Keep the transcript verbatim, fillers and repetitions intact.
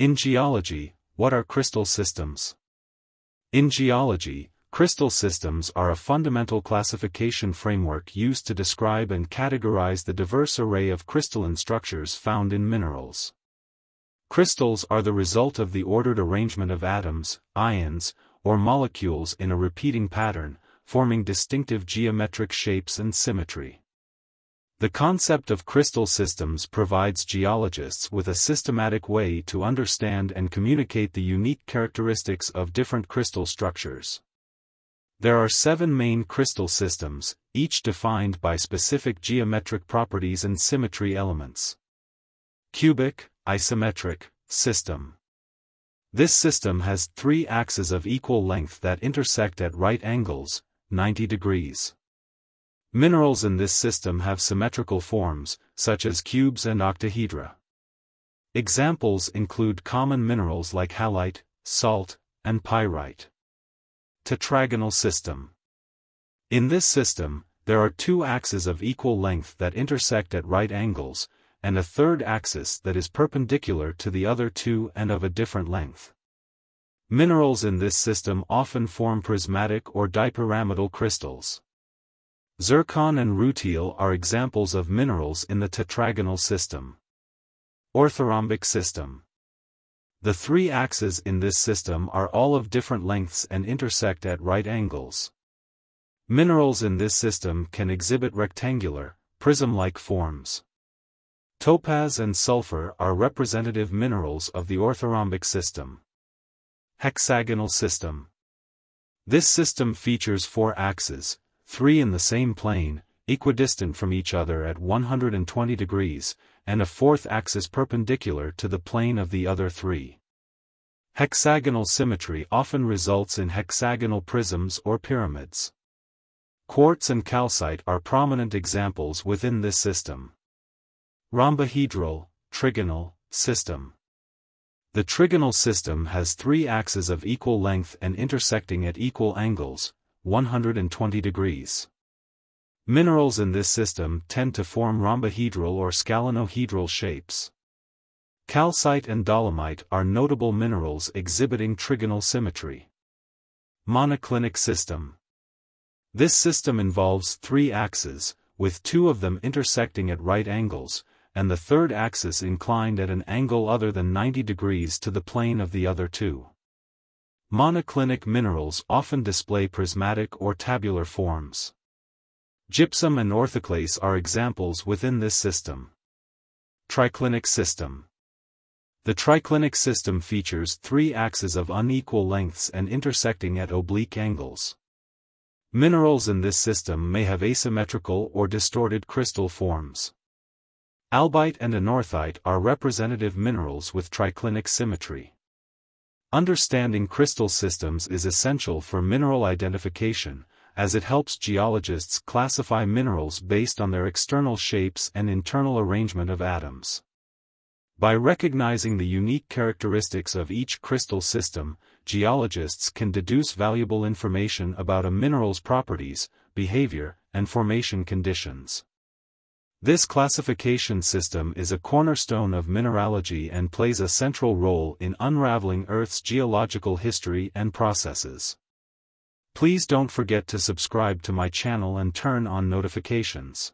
In geology, what are crystal systems? In geology, crystal systems are a fundamental classification framework used to describe and categorize the diverse array of crystalline structures found in minerals. Crystals are the result of the ordered arrangement of atoms, ions, or molecules in a repeating pattern, forming distinctive geometric shapes and symmetry. The concept of crystal systems provides geologists with a systematic way to understand and communicate the unique characteristics of different crystal structures. There are seven main crystal systems, each defined by specific geometric properties and symmetry elements. Cubic, isometric, system. This system has three axes of equal length that intersect at right angles, ninety degrees. Minerals in this system have symmetrical forms, such as cubes and octahedra. Examples include common minerals like halite, salt, and pyrite. Tetragonal system. In this system, there are two axes of equal length that intersect at right angles, and a third axis that is perpendicular to the other two and of a different length. Minerals in this system often form prismatic or dipyramidal crystals. Zircon and rutile are examples of minerals in the tetragonal system. Orthorhombic system. The three axes in this system are all of different lengths and intersect at right angles. Minerals in this system can exhibit rectangular, prism-like forms. Topaz and sulfur are representative minerals of the orthorhombic system. Hexagonal system. This system features four axes, three in the same plane, equidistant from each other at one hundred twenty degrees, and a fourth axis perpendicular to the plane of the other three. Hexagonal symmetry often results in hexagonal prisms or pyramids. Quartz and calcite are prominent examples within this system. Rhombohedral, trigonal, system. The trigonal system has three axes of equal length and intersecting at equal angles, one hundred twenty degrees. Minerals in this system tend to form rhombohedral or scalenohedral shapes. Calcite and dolomite are notable minerals exhibiting trigonal symmetry. Monoclinic system. This system involves three axes, with two of them intersecting at right angles, and the third axis inclined at an angle other than ninety degrees to the plane of the other two. Monoclinic minerals often display prismatic or tabular forms. Gypsum and orthoclase are examples within this system. Triclinic system. The triclinic system features three axes of unequal lengths and intersecting at oblique angles. Minerals in this system may have asymmetrical or distorted crystal forms. Albite and anorthite are representative minerals with triclinic symmetry. Understanding crystal systems is essential for mineral identification, as it helps geologists classify minerals based on their external shapes and internal arrangement of atoms. By recognizing the unique characteristics of each crystal system, geologists can deduce valuable information about a mineral's properties, behavior, and formation conditions. This classification system is a cornerstone of mineralogy and plays a central role in unraveling Earth's geological history and processes. Please don't forget to subscribe to my channel and turn on notifications.